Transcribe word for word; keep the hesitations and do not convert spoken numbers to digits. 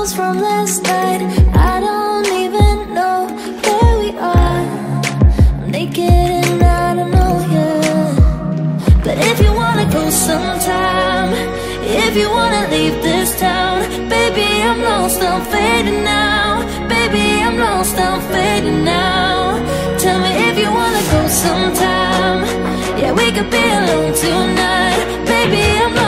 clothes from last night. I don't even know where we are. I'm naked and I don't know yet. But if you wanna go sometime, if you wanna leave this town, baby, I'm lost, I'm fading now. Baby, I'm lost, I'm fading now. Tell me if you wanna go sometime. Yeah, we could be alone tonight. Baby, I'm